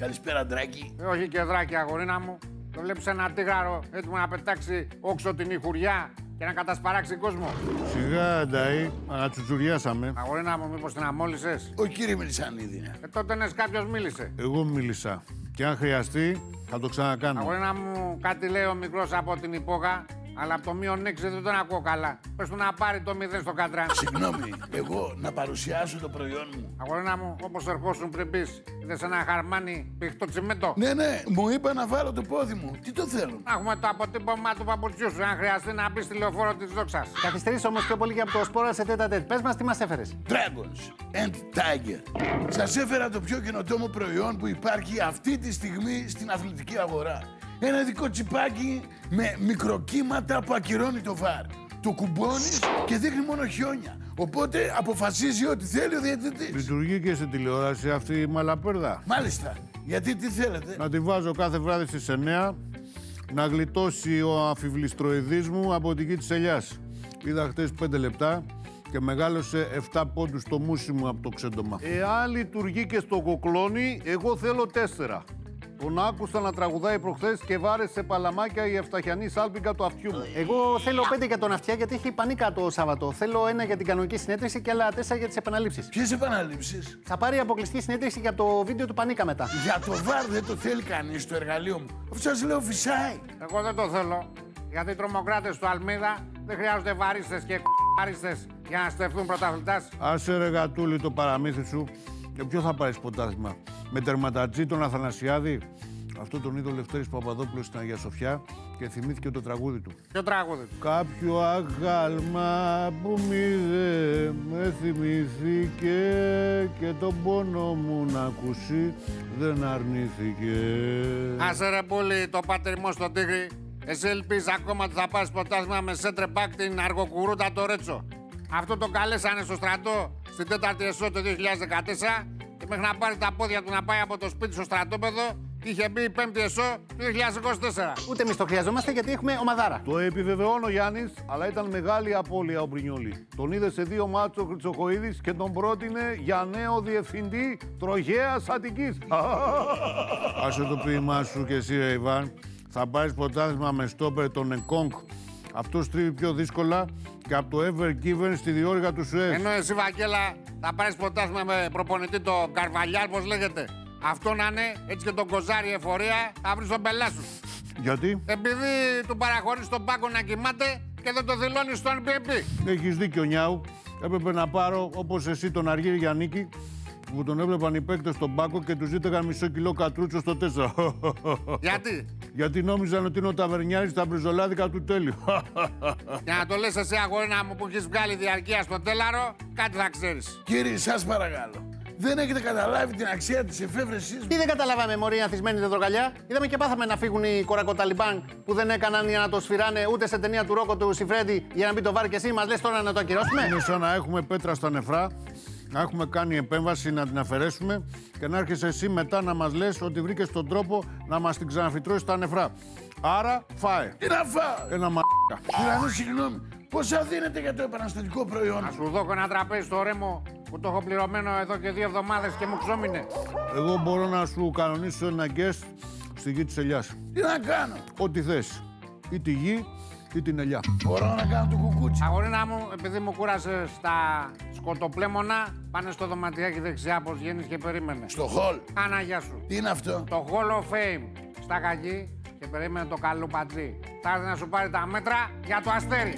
Καλησπέρα, Ντράκη. Όχι και Δράκη, αγορίνα μου. Το βλέπεις ένα τίγαρο έτοιμο να πετάξει όξω την ηχουριά και να κατασπαράξει κόσμο. Σιγά, Νταΐ, ανατσουτσουριάσαμε. Αγορίνα μου, μήπως την αμόλυσες? Ο κύριε Μελισσανίδη. Τότε ναι, κάποιος μίλησε. Εγώ μίλησα. Και αν χρειαστεί, θα το ξανακάνω. Αγορίνα μου, κάτι λέει ο μικρός από την υπόγα. Αλλά από το -6 δεν τον ακούω καλά. Πες του να πάρει το 0 στο κάτρα. Συγγνώμη, εγώ να παρουσιάσω το προϊόν μου. Αγορίνα μου, όπως ερχόσουν πριν πεις, είδες ένα χαρμάνι πηχτό τσιμέντο? Ναι, ναι, μου είπα να βάλω το πόδι μου. Τι το θέλουν? Έχουμε το αποτύπωμα του παπουτσιού σου, αν χρειαστεί να μπει στη λεωφόρο της δόξας. Καθυστερείς όμως πιο πολύ και από το σπόρα σε τέτα-τέτ. Πες μας, τι μας έφερες? Dragons and Tiger. Σας έφερα το πιο καινοτόμο προϊόν που υπάρχει αυτή τη στιγμή στην αθλητική αγορά. Ένα ειδικό τσιπάκι με μικροκύματα που ακυρώνει το βαρ. Το κουμπώνεις και δείχνει μόνο χιόνια. Οπότε αποφασίζει ό,τι θέλει ο διαιτητής. Λειτουργεί και στην τηλεόραση αυτή η μαλαπέρδα. Μάλιστα. Γιατί τι θέλετε? Να τη βάζω κάθε βράδυ στις 9, να γλιτώσει ο αμφιβληστροειδής μου από τη γη της ελιάς. Είδα χτες 5 λεπτά και μεγάλωσε 7 πόντους το μούσι μου από το ξέντομα. Εάν λειτουργεί και στο κοκλόνι, εγώ θέλω 4. Τον άκουσα να τραγουδάει προχθές και βάρεσε παλαμάκια η Ευσταχιανή σάλπιγγα του αυτιού μου. Εγώ θέλω 5 για τον αυτιά, γιατί έχει πανίκα το Σάββατο. Θέλω 1 για την κανονική συνέντευξη και άλλα 4 για τις επαναλήψεις. Ποιες επαναλήψεις? Θα πάρει αποκλειστική συνέντευξη για το βίντεο του πανίκα μετά. Για το βάρ δεν το θέλει κανείς στο εργαλείο μου. Αυτό σας λέω, φυσάει. Εγώ δεν το θέλω. Γιατί οι τρομοκράτες του Αλμίδα δεν χρειάζονται βαρίστες και κουμπάριστες για να στεφθούν πρωταθλητάς. Άσε ρε γατούλη το παραμύθι σου. Και ποιο θα πάρει πρωτάθλημα? Με τερματατζή τον Αθανασιάδη. Αυτό τον είδε ο Λευτέρης Παπαδόπουλος στην Αγία Σοφιά και θυμήθηκε το τραγούδι του. Ποιο τραγούδι? Κάποιο αγάλμα που μ' είδε, με θυμήθηκε και τον πόνο μου να ακούσει δεν αρνήθηκε. Άσε ρε πουλί, το πατριμό στον τίγρη. Εσύ ελπίζεις ακόμα ότι θα πάρεις πρωτάθλημα με σέντρε μπακ την αργοκουρούτα το Ρέτσο. Αυτό τον καλέσανε στο στρατό στην 4η ΕΣΟ το 2014 και μέχρι να πάρει τα πόδια του να πάει από το σπίτι στο στρατόπεδο είχε μπει η 5η ΕΣΟ το 2024. Ούτε εμείς το χρειαζόμαστε γιατί έχουμε ομαδάρα. Το επιβεβαιώνω, Γιάννης, αλλά ήταν μεγάλη απώλεια ο Μπρινιόλη. Τον είδε σε 2 μάτσο Χρυτσοκοίδης και τον πρότεινε για νέο διευθυντή Τροχέας Αττικής. Άσε το ποίημά σου και εσύ, ρε Ιβάν. Θα πάρεις πρωτάθλημα με στόπερ τον Εκόνγκ. Αυτό στρίβει πιο δύσκολα και από το Ever Given στη διόρυγα του Σουέζ. Ενώ εσύ, Βαγγέλα, θα πάρεις πρωτάθλημα με προπονητή τον Καρβαλιάλ, πώς λέγεται. Αυτό να είναι, έτσι και τον Κοζάρι εφορία, θα βρεις τον πελά σου. Γιατί? Επειδή του παραχωρείς τον πάγκο να κοιμάται και δεν το δηλώνεις στο NPP. Έχεις δίκιο, Νιάου. Έπρεπε να πάρω, όπως εσύ, τον Αργύρη Γιαννίκη, που τον έβλεπαν οι παίκτες στον πάγκο και του ζήτηγαν μισό κιλό κατρούτσο στο 4. Γιατί? Γιατί νόμιζαν ότι είναι ο ταβερνιάρης στα μπριζολάδικα του τέλειου. Για να το λες εσύ, αγορίνα μου, που έχεις βγάλει διαρκεία στο τέλαρο, κάτι θα ξέρεις. Κύριε, σας παρακαλώ. Δεν έχετε καταλάβει την αξία της εφεύρεσής μου. Τι δεν καταλάβαμε, μωρή ανθισμένη δεδροκαλιά. Είδαμε και πάθαμε να φύγουν οι κορακοταλιμπάν που δεν έκαναν για να το σφυράνε ούτε σε ταινία του Ρόκο του Σιφρέντι για να μπει το βάρ και εσύ. Μας λες τώρα να το ακυρώσουμε? Είναι σαν να έχουμε πέτρα στα νεφρά. Να έχουμε κάνει επέμβαση να την αφαιρέσουμε και να έρχεσαι εσύ μετά να μας λες ότι βρήκες τον τρόπο να μας την ξαναφυτρώσεις τα νεφρά. Άρα φάε. Τι να φάω? Ένα μ***κα. Δηλαδή, συγγνώμη, πόσα δίνετε για το επαναστατικό προϊόν? Να σου δώκω ένα τραπέζι στο Ρέμο που το έχω πληρωμένο εδώ και 2 εβδομάδες και μου ξόμινε. Εγώ μπορώ να σου κανονίσω ένα guest στη γη της ελιάς. Τι να κάνω? Ό,τι θες. Ή τη γη ή την ελιά. Μπορώ να κάνω το κουκούτσι. Αγορίνα μου, επειδή μου κούρασε τα σκοτοπλέμωνα, πάνε στο δωματιάκι δεξιά πως γίνεις και περίμενε. Στο hall. Ανάγια σου. Τι είναι αυτό? Το Hall of Fame. Στα κακή και περίμενε το καλούπατζι. Θα έρθει να σου πάρει τα μέτρα για το αστέρι.